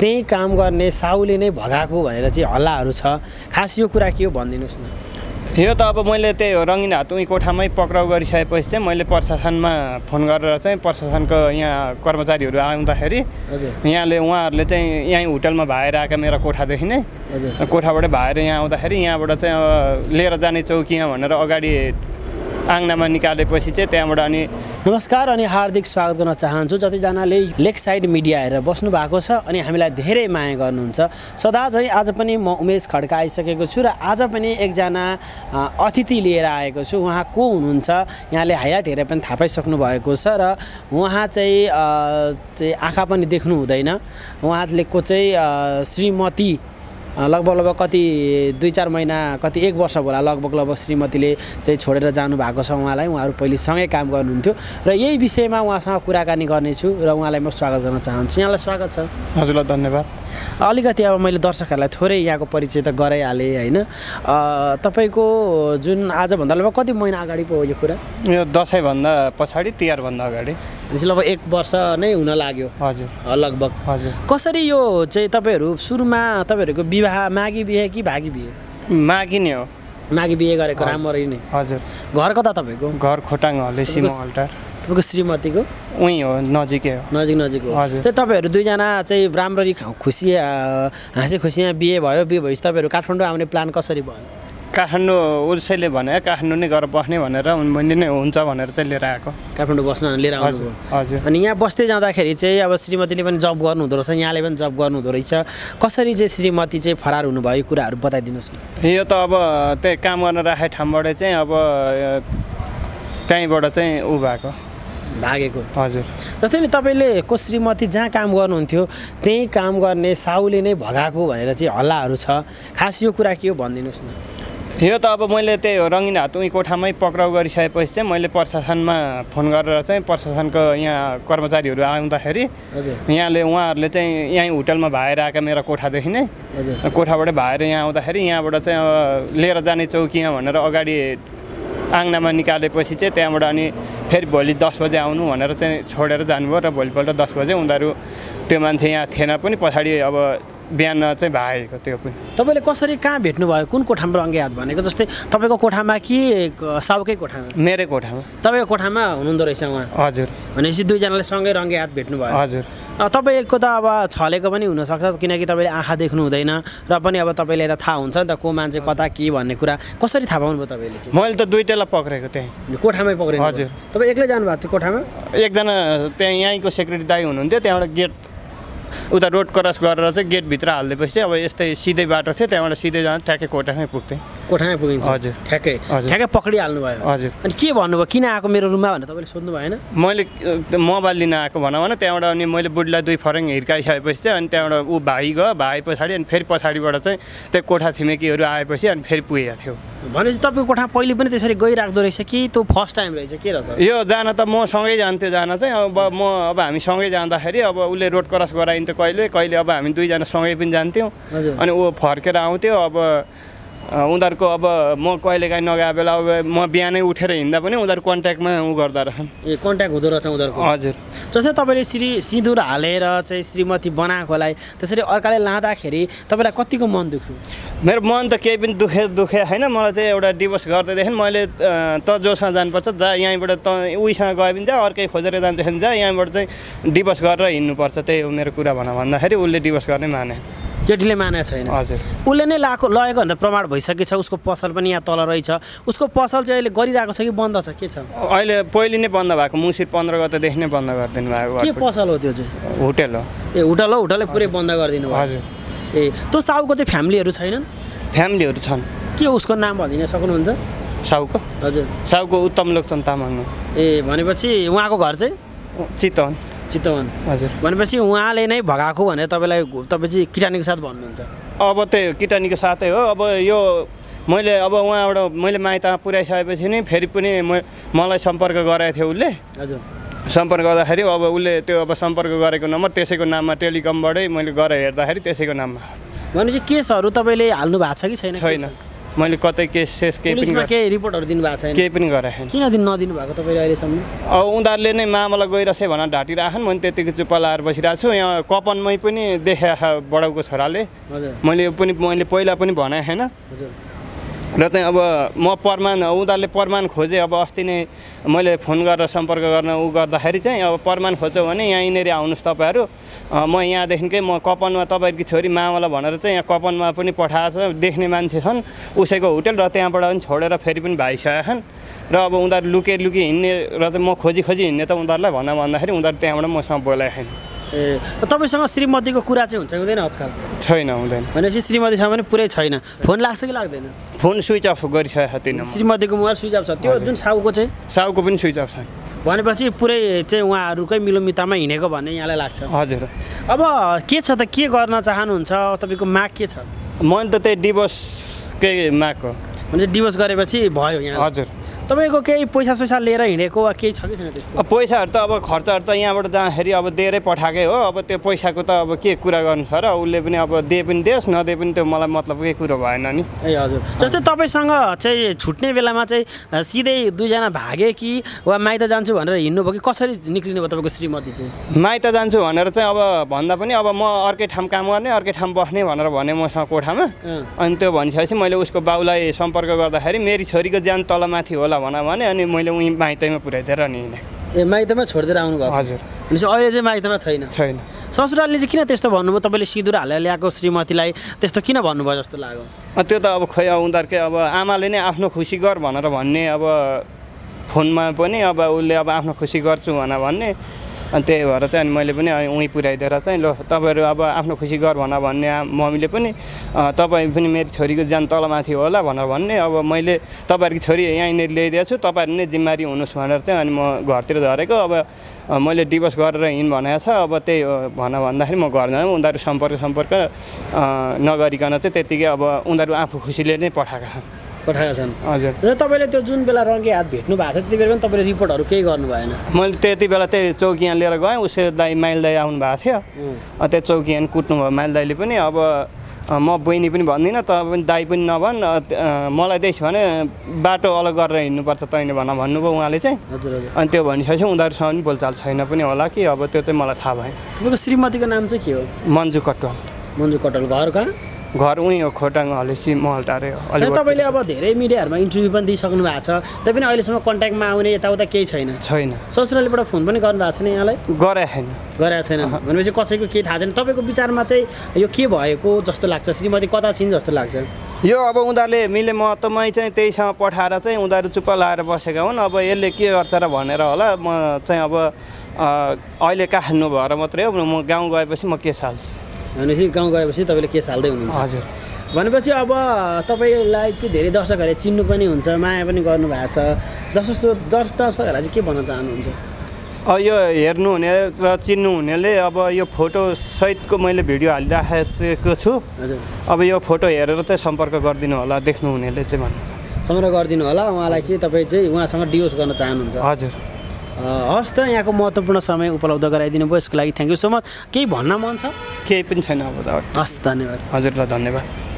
त्यही काम गर्ने साउले नै भगाको भनेर चाहिँ हल्लाहरु छ। खास यो कुरा के हो भन्दिनुस् न। यो त अब मैले त्यही हो रंगीन हातुई कोठामै पक्राउ गरिसकेपछि चाहिँ मैले प्रशासनमा फोन गरेर चाहिँ प्रशासनको यहाँ कर्मचारीहरु आउँदाखेरि यहाँले उहाँहरुले चाहिँ यही होटलमा भाएर आका मेरो कोठादेखि नै कोठाबाट भाएर यहाँ आउँदाखेरि यहाँबाट चाहिँ लिएर जाने चौकीमा भनेर अगाडि आंगनामा निकालेपछि चाहिँ त्यहाँबाट। अनि नमस्कार अनि हार्दिक स्वागत गर्न चाहन्छु जतिजनाले लेक साइड मिडिया हेरेर बस्नु भएको छ अनि हामीलाई धेरै माया गर्नुहुन्छ सदा झैं। आज पनि म उमेश खड्का आइसकेको छु र आज पनि एकजना अतिथि लिएर आएको छु। उहाँ को हुनुहुन्छ यहाँले हाइलाइट हेरे पनि थाहा पाइसक्नु भएको छ र उहाँ चाहिँ आँखा पनि देख्नु हुँदैन। उहाँले को चाहिँ श्रीमती लगभग कति 2-4 महीना कति 1 वर्ष होला लगभग श्रीमतीले चाहिँ छोडेर जानु भएको छ। उहाँलाई उहाँहरु पहिले सँगै काम गर्नुहुन्थ्यो र यही विषयमा उहाँसँग कुराकानी गर्नेछु र उहाँलाई म स्वागत गर्न चाहन्छु। यहाँलाई स्वागत छ। हजुरलाई धन्यवाद। अलिकति अब मैले दर्शकहरुलाई थोरै यहाँको परिचय त गराइहाले हैन। तपाईको जुन आज भन्दा लगभग कति महिना अगाडि पो यो कुरा यो दशैं भन्दा पछाडी तिहार भन्दा अगाडि लगभग 1 वर्ष नै हुन लाग्यो। हजुर लगभग। हजुर कसरी यो चाहिँ तपाईहरु सुरुमा तपाईहरुको विवाह मागी बिहे कि भागी बिहे? मागी नै हो। मागी बिहे गरेको राम्ररी नै। हजुर घर कता तपाईको? घर खोटाङ हलेसी मल्टार। तपाईको श्रीमतीको उही हो नजिकै हो। नजिक हो। चाहिँ तपाईहरु दुई जना चाहिँ राम्ररी खुसी हाँसे खुसीमा बिहे भयो। बिहे भएपछि तपाईहरु काठमाडौँ आउने प्लान कसरी भयो? काठमाडौँ उसैले भने काठमाडौँ नै गएर बस्ने भनेर मैले नै हुन्छ भनेर चाहिँ लिएर आएको। काठमाडौँ बस्न लिएर आउनुभयो। हजुर अनि यहाँ बस्दै जाँदाखेरि चाहिँ अब श्रीमतीले पनि जब गर्नु हुँदो रहेछ यहाँले पनि जब गर्नु हुँदो रहेछ कसरी चाहिँ श्रीमती चाहिँ फरार हुनुभयो कुराहरू बताइदिनुस्। यो त अब त्यही काम गर्न राखे ठाउँबाट चाहिँ अब त्यहीबाट चाहिँ उ भएको भागेको। हजुर जस्तै नि तपाईले को श्रीमती जहाँ काम गर्नुहुन्थ्यो त्यही काम गर्ने साउले नै भगाको भनेर चाहिँ हल्लाहरु छ। खास यो कुरा के हो भन्दिनुस् न। यो त अब मैले त्यही हो रंगीन हातुई कोठामै पक्राउ गरिसकेपछि चाहिँ मैले प्रशासनमा फोन गरेर चाहिँ प्रशासनको यहाँ कर्मचारीहरु आउँदाखेरि यहाँले उहाँहरुले चाहिँ यही होटलमा भाएर आका मेरो कोठादेखि नै कोठाबाट भाएर यहाँ आउँदाखेरि यहाँबाट चाहिँ लिएर जाने चौकीमा भनेर अगाडि आंगनामा निकालेपछि चाहिँ त्यहाँबाट। अनि फेरि भोलि 10 बजे आउनु भनेर चाहिँ छोडेर जानुभयो र भोलिपल्ट 10 बजे उनीहरु त्यो मान्छे यहाँ थिएन पनि पछाडी अब बिहान चाहिँ भागेको। त्यो पनि तपाईले कसरी कहाँ भेट्नु भयो कुन कोठामा रंगेहात भनेको? जस्तै तपाईको कोठामा कि साउकै कोठामा? मेरो कोठामा। तपाईको कोठामा हुनुहुँदो रहेछ उहाँ? हजुर भनेपछि दुई जनाले सँगै रंगेहात भेट्नु भयो? हजुर। तपाईको त अब छलेको पनि हुन सक्छ किनकि तपाईले आँखा देख्नु हुँदैन र पनि अब तपाईले त थाहा हुन्छ नि त को मान्छे कता के भन्ने कुरा कसरी थाहा पाउनु भयो तपाईले? मैले त दुईटैलाई पक्रेको त्यही कोठामै पक्रेको। हजुर तपाई एक्लै जानु भएको थियो कोठामा? एकजना त्यही यहीँको सेक्रेटरी दाइ हुनुहुन्थ्यो त्यहाँबाट गेट उता रोड क्रस गरेर चाहिँ गेट भित्र हाल्देपछि अब यस्तै सिधै बाटो थियो त्यहाँबाट सिधै जान ठ्याक्कै कोठामै पुग्थे। कोठामै पुगिन्छ? हजुर ठ्याक्कै ठ्याक्कै पक्रिहाल्नु भयो। हजुर अनि के भन्नुभयो किन आएको मेरो रुममा भनेर तपाईले सोध्नु भएन? मैले मोबाइल लिन आएको भनौँ त्यहाँबाट। अनि मैले बुढीलाई 2 फरङ हिर्काइसकेपछि चाहिँ अनि त्यहाँबाट ऊ भाइ गयो। भाइ पछाडी अनि फेरि पछाडीबाट चाहिँ त्यो कोठा छिमेकीहरु आएपछि अनि फेरि पुगेको थियो। भनेपछि तपाईको कोठा पहिले पनि त्यसरी गइराख्दो रहेछ कि त्यो फर्स्ट टाइम रहेछ के रहेछ? यो जान त म सँगै जान्थ्यो जान चाहिँ अब म अब हामी सँगै जाँदाखेरि अब उसले रोड क्रस गराइन्थ्यो कहिले कहिले अब हामी दुईजना सँगै पनि जान्थ्यौँ अनि ऊ फर्केर आउँथ्यो। अब उनीहरूको अब म कहिलेकाहीँ नगएको बेला अब म बिहानै उठेर हिँड्दा पनि उनीहरू कन्ट्याक्टमा उ गर्दा रहेछन्। ए कन्ट्याक्ट हुँदो रहेछ उनीहरूको? हजुर जस्तै तपाईले सिन्दुर हालेर चाहिँ श्रीमती बनाएकोलाई त्यसरी अर्काले लाँदाखेरि तपाईलाई कतिको मन दुख्यो? मेरो मन त केही पनि दुखे हैन। मलाई चाहिँ एउटा डिभोर्स गर्दैदेखि मैले त जोसँग जानुपर्छ जा यहीँबाट त उहीसँग गए पनि जा अर्कै खोजेर जान्छन् जा यहीँबाट चाहिँ डिभोर्स गरेर हिँड्नुपर्छ। त्यही हो मेरो कुरा भन्दाखेरि उसले डिभोर्स गर्ने माने केटीले माने छैन। हजुर उसले नै लगेको भनेर प्रमाण भइसकेको छ। उसको पसल पनि यहाँ तल रहेछ। उसको पसल चाहिँ अहिले गरिरहेको छ कि बन्द छ के छ? अहिले पहिले नै बन्द भएको मुसिर 15 गतेदेखि नै बन्द गरिदिनु भएको। के पसल हो त्यो चाहिँ? होटल हो। ए होटल हो। होटलै पुरै बन्द गरिदिनु भयो? हजुर। ए त्यो साउको चाहिँ फ्यामिलीहरु छैनन्? फ्यामिलीहरु छन्। के उसको नाम भनिदिन सक्नुहुन्छ साउको? हजुर साउको उत्तम लोकचन्द तामाङ। ए भनेपछि उहाँको घर चाहिँ चितवन? चितवन। हजुर भनेपछि उहाँले नै भगाको भनेर तपाईलाई तपाईँ किटानीको साथ भन्नुहुन्छ? अब त्यो किटानीको साथै हो। अब यो मैले अब उहाँबाट मैले माइतमा पुर्याइसकेपछि नै फेरि पनि मलाई सम्पर्क गराएको थियो उसले। हजुर सम्पर्क गर्दाखेरि अब उसले त्यो अब सम्पर्क गरेको नम्बर त्यसैको नाममा टेलिकमबाटै मैले गरेर हेर्दाखेरि त्यसैको नाममा। भनेपछि केसहरू तपाईँले हाल्नु भएको छ कि छैन? छैन मैले कतै केस पुलिसमा के रिपोर्टहरु दिनु भएको छैन, केही पनि गराएन। किन दिन नदिनु भएको तपाईले अहिले सम्म? अब उनीहरुले नै मामला गइराछ भनेर ढाटिराखन्, मैले त्यतिकै चुप लाएर बसिराछु। यहाँ कपनमै पनि देखा बडाउको छोराले, मैले पहिला पनि भने हैन र चाहिँ अब म प्रमाण उनीहरुले प्रमाण खोजे। अब अस्ति नै मैले फोन गरेर सम्पर्क गर्न उ गर्दाखेरि चाहिँ अब प्रमाण खोज्यो भने यहाँ यिनेरी आउनुस् तपाईहरु, म यहाँदेखिकै म कपनमा तपाईहरुको छोरी मावला भनेर चाहिँ यहाँ कपनमा पनि पठाएछ। देख्ने मान्छे छन् उसैको होटल र त्यहाँबाट पनि छोडेर फेरि पनि भाइसकेछन् र अब उनीहरु लुके हिन्ने र चाहिँ म खोजी हिन्ने त उनीहरुलाई भन्न भन्दाखेरि उनीहरु त्यहाँबाट मसँग बोलाएछन्। ए तपाईसँग श्रीमतीको कुरा चाहिँ हुन्छ कि हुँदैन आजकल? छैन, हुँदैन। भनेपछि श्रीमतीसँग पनि पुरै छैन। फोन लाग्छ कि लाग्दैन? फोन स्विच अफ गरिसकेको छैन। श्रीमतीको मोबाइल स्विच अफ छ, त्यो जुन साउको चाहिँ साउको पनि स्विच अफ छ। भनेपछि पुरै चाहिँ उहाँहरुकै मिलोमितामा हिनेको भन्ने यहाँलाई लाग्छ? हजुर। अब के छ त, के गर्न चाहनुहुन्छ, तपाईको माग के छ? मन त त्यही डिभोर्सकै माग हो। भने डिभोर्स गरेपछि भयो यहाँ? हजुर। तपाईको केही पैसा सैसा लिएर हिँडेको वा केही छ कि छैन त्यस्तो? पैसाहरु त अब खर्चहरु त यहाँबाट जाँदाखेरि अब दिएरै पठाकै हो। अब त्यो पैसाको त अब के कुरा गर्नु छ र, उसले पनि अब दिए पनि देस् नदिए पनि त्यो मलाई मतलब केही कुरो भएन नि। ए हजुर। जस्तै तपाईसँग चाहिँ छुट्ने बेलामा चाहिँ सिधै दुईजना भागे कि वा माइत जान्छु भनेर हिँड्नु भयो कि कसरी निक्लिनु भयो तपाईको श्रीमती चाहिँ? माइत जान्छु भनेर चाहिँ अब भन्दा पनि अब म अर्कै ठाउँ काम गर्ने अर्कै ठाउँ बस्ने भनेर भने मसँग कोठामा, अनि त्यो भनिसकेपछि मैले उसको बाउलाई सम्पर्क गर्दाखेरि मेरी छोरीको ज्यान तलमाथि होला भने अनि मैले उही माइतैमा पुर्याइदिएर अनि हिँडेँ। ए माइतमा छोडिदिएर आउनु भएको? हजुर। भनेपछि अहिले चाहिँ माइतमा छैन? छैन। ससुरालले चाहिँ किन त्यस्तो भन्नुभयो, तपाईँले सिन्दुर हालेर ल्याएको श्रीमतीलाई त्यस्तो किन भन्नुभयो जस्तो लाग्यो? त्यो त अब खै उनीहरूकै अब आमाले नै आफ्नो खुसी गर भनेर भन्ने, अब फोनमा पनि अब उसले अब आफ्नो खुसी गर्छु भनेर भन्ने, अनि त्यही भएर चाहिँ अनि मैले पनि उहीँ पुर्याइदिएर चाहिँ ल तपाईहरु अब आफ्नो खुसी गर भनेर भन्ने, मम्मीले पनि तपाईहरु पनि मेरो छोरीको ज्यान तलमाथि होला भनेर भन्ने, अब मैले तपाईहरुको छोरी यहीँनेर ल्याइदिएछु तपाईहरु नै जिम्मेवारी हुनुस् भनेर चाहिँ अनि म घरतिर झरेको। अब मैले डिभोर्स गरेर हिँड भनेको छ, अब त्यही भनेर भन्दाखेरि म घर जानु उनीहरु सम्पर्क नगरिकन चाहिँ त्यतिकै अब उनीहरु आफू खुसीले नै पठाएका छन्। हजुर। तपाईँले त्यो जुन बेला रङ्गे हात भेट्नु भएको थियो त्यति बेला पनि तपाईँले रिपोर्टहरु केही गर्नु भएन? मैले त्यति बेला त्यही चौकियाँ लिएर गएँ, उसले दाइ माइल दाइ आउनु भएको थियो, त्यो चौकियाँ कुट्नु भयो माइल दाइले पनि। अब म बहिनी पनि भन्दिनँ त पनि दाइ पनि नभन्, मलाई देख्यो भने बाटो अलग गरेर हिँड्नुपर्छ तैँले भन भन्नुभयो उहाँले चाहिँ। हजुर। अनि त्यो भनिसकेपछि उनीहरुसँग पनि बोलचाल छैन पनि होला कि, अब त्यो चाहिँ मलाई थाहा भयो। तपाईँको श्रीमतीको नाम चाहिँ के हो? मन्जु कटवाल। मन्जु कटवाल। घर कहाँ? घर उहीँ हो, खोटाङ हलेसी महलटारे हो। अनि तपाईले अब धेरै मिडियाहरुमा इन्टरभ्यु पनि दिइसक्नु भएको छ, तै पनि अहिलेसम्म कन्ट्याक्टमा आउने यताउता केही छैन? छैन। ससुरालीबाट फोन पनि गर्नु भएको छैन यहाँलाई? गराएको छैन। भनेपछि कसैको केही थाहा छैन। तपाईको विचारमा चाहिँ यो के भएको जस्तो लाग्छ, श्रीमती कता छिन् जस्तो लाग्छ? यो अब उनीहरुले मिले महत्त्वमै चाहिँ त्यहीसँग पठाएर चाहिँ उनीहरु चुप लाएर बसेका हुन्। अब यसले के गर्छ र भनेर होला म चाहिँ अब अहिले काठमाडौँ भएर मात्रै हो, म गाउँ गएपछि म के साल्छु। भनेपछि गाउँ गएपछि तपाईँले केस हाल्दै हुनुहुन्छ? हजुर। भनेपछि अब तपाईँलाई चाहिँ धेरै दर्शकहरूले चिन्नु पनि हुन्छ, माया पनि गर्नुभएको छ, दर्शकहरूलाई चाहिँ के भन्न चाहनुहुन्छ? अब यो हेर्नुहुने र चिन्नुहुनेले अब यो फोटो सहितको मैले भिडियो हालिराखेको छु। हजुर। अब यो फोटो हेरेर चाहिँ सम्पर्क गरिदिनु होला, देख्नुहुनेले चाहिँ भन्न चाहन्छु सम्पर्क गरिदिनु होला। उहाँलाई चाहिँ तपाईँ चाहिँ उहाँसँग डिभोर्स गर्न चाहनुहुन्छ? हजुर। हस् त, यहाँको महत्त्वपूर्ण समय उपलब्ध गराइदिनु भयो यसको लागि थ्याङ्क यू सो मच। केही भन्न मन छ? केही पनि छैन अब त। हस्, धन्यवाद। हजुरलाई धन्यवाद।